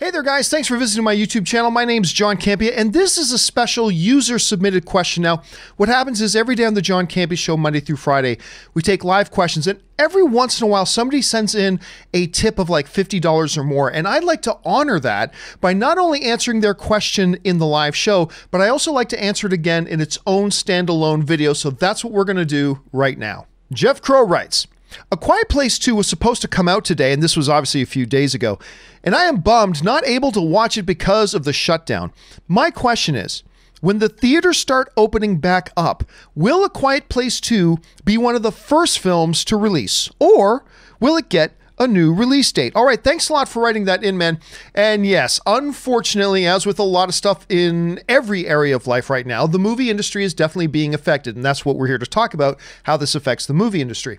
Hey there guys, thanks for visiting my YouTube channel. My name's John Campea and this is a special user submitted question. Now, what happens is every day on the John Campea Show, Monday through Friday, we take live questions and every once in a while somebody sends in a tip of like $50 or more, and I'd like to honor that by not only answering their question in the live show, but I also like to answer it again in its own standalone video. So that's what we're gonna do right now. Jeff Crow writes, A Quiet Place 2 was supposed to come out today, and this was obviously a few days ago, and I am bummed not able to watch it because of the shutdown. My question is, when the theaters start opening back up, will A Quiet Place 2 be one of the first films to release, or will it get a new release date? All right, thanks a lot for writing that in, man. And yes, unfortunately, as with a lot of stuff in every area of life right now, the movie industry is definitely being affected, and that's what we're here to talk about, how this affects the movie industry.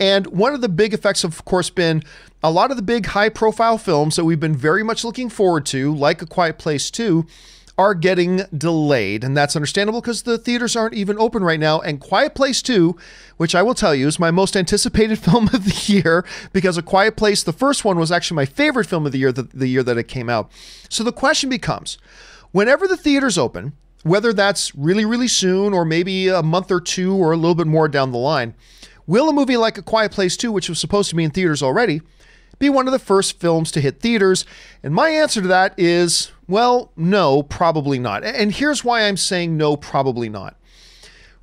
And one of the big effects have, of course, been a lot of the big high-profile films that we've been very much looking forward to, like A Quiet Place 2, are getting delayed, and that's understandable because the theaters aren't even open right now. And Quiet Place 2, which I will tell you is my most anticipated film of the year, because A Quiet Place, the first one, was actually my favorite film of the year, the year that it came out. So the question becomes, whenever the theaters open, whether that's really, really soon or maybe a month or two or a little bit more down the line, will a movie like A Quiet Place 2, which was supposed to be in theaters already, be one of the first films to hit theaters? And my answer to that is, well, no, probably not. And here's why I'm saying no, probably not.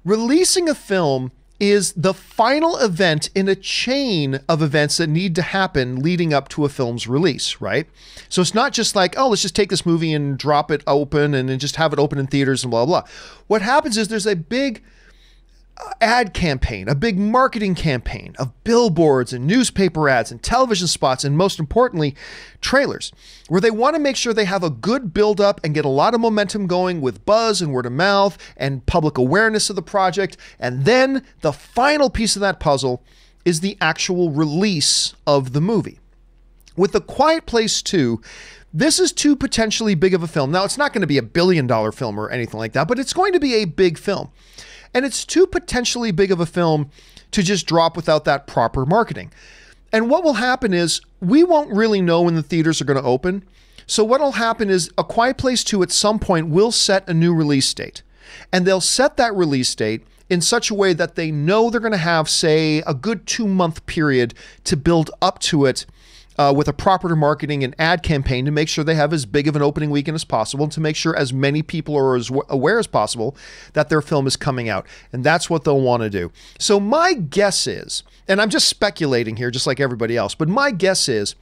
Releasing a film is the final event in a chain of events that need to happen leading up to a film's release, right? So it's not just like, oh, let's just take this movie and drop it open and then just have it open in theaters and blah, blah. What happens is there's a big ad campaign, a big marketing campaign of billboards and newspaper ads and television spots, and most importantly, trailers, where they want to make sure they have a good buildup and get a lot of momentum going with buzz and word of mouth and public awareness of the project. And then the final piece of that puzzle is the actual release of the movie. With A Quiet Place 2, this is too potentially big of a film. Now, it's not going to be a billion-dollar film or anything like that, but it's going to be a big film. And it's too potentially big of a film to just drop without that proper marketing. And what will happen is we won't really know when the theaters are going to open. So what will happen is A Quiet Place 2 at some point will set a new release date. And they'll set that release date in such a way that they know they're going to have, say, a good 2-month period to build up to it with a proper marketing and ad campaign to make sure they have as big of an opening weekend as possible, to make sure as many people are as aware as possible that their film is coming out. And that's what they'll want to do. So my guess is, and I'm just speculating here just like everybody else, but my guess is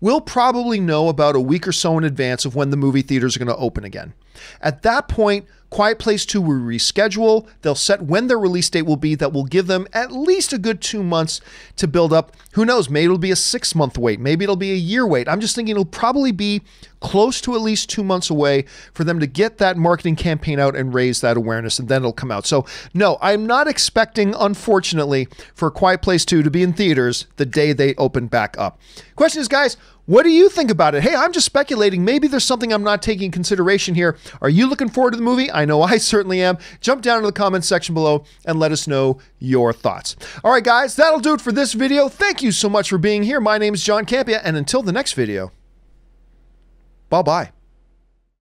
we'll probably know about a week or so in advance of when the movie theaters are going to open again. At that point, Quiet Place 2 will reschedule. They'll set when their release date will be. That will give them at least a good 2 months to build up. Who knows? Maybe it'll be a 6-month wait. Maybe it'll be a year wait. I'm just thinking it'll probably be close to at least 2 months away for them to get that marketing campaign out and raise that awareness, and then it'll come out. So no, I'm not expecting, unfortunately, for Quiet Place 2 to be in theaters the day they open back up. Question is, guys, what do you think about it? Hey, I'm just speculating. Maybe there's something I'm not taking into consideration here. Are you looking forward to the movie? I know I certainly am. Jump down to the comments section below and let us know your thoughts. All right, guys, that'll do it for this video. Thank you so much for being here. My name is John Campea, and until the next video, bye-bye.